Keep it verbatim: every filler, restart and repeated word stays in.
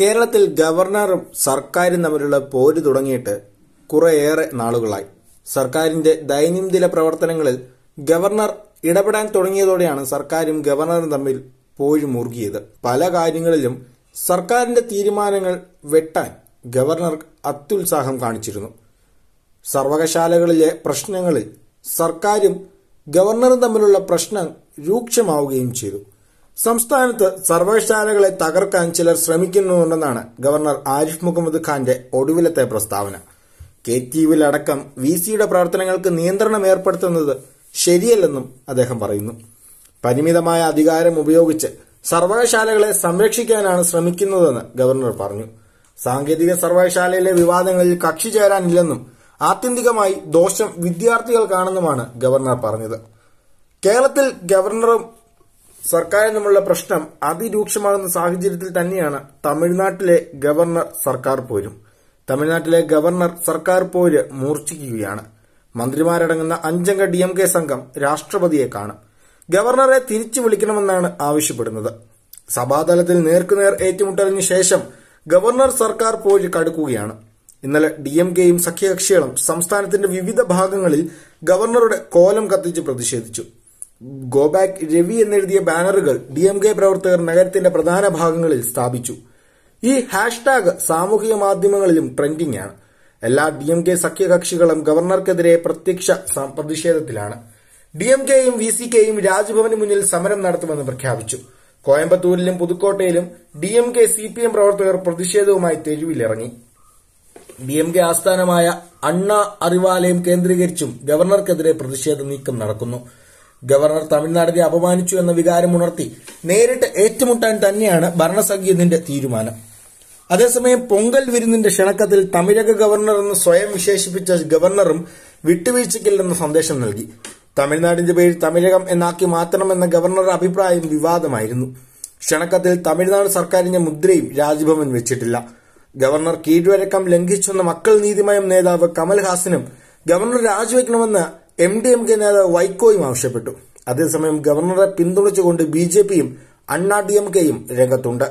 കേരളത്തിൽ ഗവർണറും സർക്കാരും തമ്മിലുള്ള പോര് തുടങ്ങിയിട്ട് കുറേയേറെ നാളുകളായി. സർക്കാരിന്റെ ദൈനംദിന പ്രവർത്തനങ്ങളിൽ ഗവർണർ ഇടപെടാൻ തുടങ്ങിയതോടെയാണ് സർക്കാരും ഗവർണറും തമ്മിൽ പോര് മുറുകിയത്. പല കാര്യങ്ങളിലും സർക്കാരിന്റെ തീരുമാനങ്ങൾ വെട്ടാൻ ഗവർണർ അത്യുത്സാഹം കാണിച്ചിരുന്നു. സർവകലാശാലകളിലെ പ്രശ്നങ്ങളിൽ സർക്കാരും ഗവർണറും തമ്മിലുള്ള പ്രശ്നം രൂക്ഷമാവുകയും ചെയ്തു. സംസ്ഥാനത്ത് സർവകലാശാലകളെ തകർക്കാൻ ചിലർ ശ്രമിക്കുന്നുണ്ടെന്നാണ് ഗവർണർ ആരിഫ് മുഹമ്മദ് ഖാന്റെ ഒടുവിലത്തെ പ്രസ്താവന. കെ ടി യുവിലടക്കം വി സിയുടെ പ്രവർത്തനങ്ങൾക്ക് നിയന്ത്രണം ഏർപ്പെടുത്തുന്നത് ശരിയല്ലെന്നും അദ്ദേഹം പറയുന്നു. പരിമിതമായ അധികാരം ഉപയോഗിച്ച് സർവകലാശാലകളെ സംരക്ഷിക്കാനാണ് ശ്രമിക്കുന്നതെന്ന് ഗവർണർ പറഞ്ഞു. സാങ്കേതിക സർവകലാശാലയിലെ വിവാദങ്ങളിൽ കക്ഷി ചേരാനില്ലെന്നും ആത്യന്തികമായി ദോഷം വിദ്യാർത്ഥികൾക്കാണെന്നുമാണ് ഗവർണർ പറഞ്ഞത്. കേരളത്തിൽ ഗവർണറും സർക്കാരും തമ്മിലുള്ള പ്രശ്നം അതിരൂക്ഷമാകുന്ന സാഹചര്യത്തിൽ തന്നെയാണ് തമിഴ്നാട്ടിലെ ഗവർണർ സർക്കാർ പോരും. തമിഴ്നാട്ടിലെ ഗവർണർ സർക്കാർ പോര് മൂർച്ഛിക്കുകയാണ്. മന്ത്രിമാരടങ്ങുന്ന അഞ്ചംഗ ഡി എം കെ സംഘം രാഷ്ട്രപതിയെ കാണും. ഗവർണറെ തിരിച്ചു വിളിക്കണമെന്നാണ് ആവശ്യപ്പെടുന്നത്. സഭാതലത്തിൽ നേർക്കുനേർ ഏറ്റുമുട്ടലിന് ശേഷം ഗവർണർ സർക്കാർ പോര് കടുക്കുകയാണ്. ഇന്നലെ ഡി എം കെയും സഖ്യകക്ഷികളും സംസ്ഥാനത്തിന്റെ വിവിധ ഭാഗങ്ങളിൽ ഗവർണറുടെ കോലം കത്തിച്ച് പ്രതിഷേധിച്ചു. ഗോ ബാക്ക് രവി എന്നെഴുതിയ ബാനറുകൾ ഡി എം കെ പ്രവർത്തകർ നഗരത്തിന്റെ പ്രധാന ഭാഗങ്ങളിൽ സ്ഥാപിച്ചു. ഈ ഹാഷ്ടാഗ് സാമൂഹിക മാധ്യമങ്ങളിലും ട്രെൻഡിംഗാണ്. എല്ലാ ഡി എം കെ സഖ്യകക്ഷികളും ഗവർണർക്കെതിരെ പ്രത്യക്ഷ പ്രതിഷേധത്തിലാണ്. ഡി എം കെയും വി സി കെയും രാജ്ഭവന് മുന്നിൽ സമരം നടത്തുമെന്ന് പ്രഖ്യാപിച്ചു. കോയമ്പത്തൂരിലും പുതുക്കോട്ടയിലും D M K C P M പ്രവർത്തകർ പ്രതിഷേധവുമായി തെരുവിലിറങ്ങി. ഡി എം കെ ആസ്ഥാനമായ അണ്ണാ അറിവാലയം കേന്ദ്രീകരിച്ചും ഗവർണർക്കെതിരെ പ്രതിഷേധ നീക്കം നടക്കുന്നു. ഗവർണർ തമിഴ്നാടിനെ അപമാനിച്ചു എന്ന വികാരം ഉണർത്തി നേരിട്ട് ഏറ്റുമുട്ടാൻ തന്നെയാണ് ഭരണസഖ്യത്തിന്റെ തീരുമാനം. അതേസമയം പൊങ്കൽ വിരുന്നിന്റെ ക്ഷണക്കത്തിൽ തമിഴക ഗവർണർ എന്ന് സ്വയം വിശേഷിപ്പിച്ച ഗവർണറും വിട്ടുവീഴ്ചയ്ക്കില്ലെന്ന സന്ദേശം നൽകി. തമിഴ്നാടിന്റെ പേര് തമിഴകം എന്നാക്കി മാറ്റണമെന്ന ഗവർണറുടെ അഭിപ്രായം വിവാദമായിരുന്നു. ക്ഷണക്കത്തിൽ തമിഴ്നാട് സർക്കാരിന്റെ മുദ്രയും രാജ്ഭവൻ വെച്ചിട്ടില്ല. ഗവർണർ കീഴ്വഴക്കം ലംഘിച്ചെന്ന മക്കൾ നീതിമയം നേതാവ് കമൽഹാസനും ഗവർണർ രാജിവെക്കണമെന്ന് എം ഡി എം കെ നേതാവ് വൈക്കോയും ആവശ്യപ്പെട്ടു. അതേസമയം ഗവർണറെ പിന്തുണച്ചുകൊണ്ട് ബി ജെ പിയും അണ്ണാ ഡി എം കെയും രംഗത്തുണ്ട്.